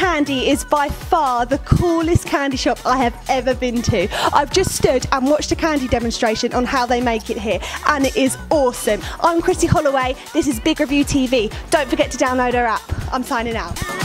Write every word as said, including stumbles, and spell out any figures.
Candy is by far the coolest candy shop I have ever been to. I've just stood and watched a candy demonstration on how they make it here, and it is awesome. I'm Chrissy Holloway, this is Big Review T V. Don't forget to download our app. I'm signing out.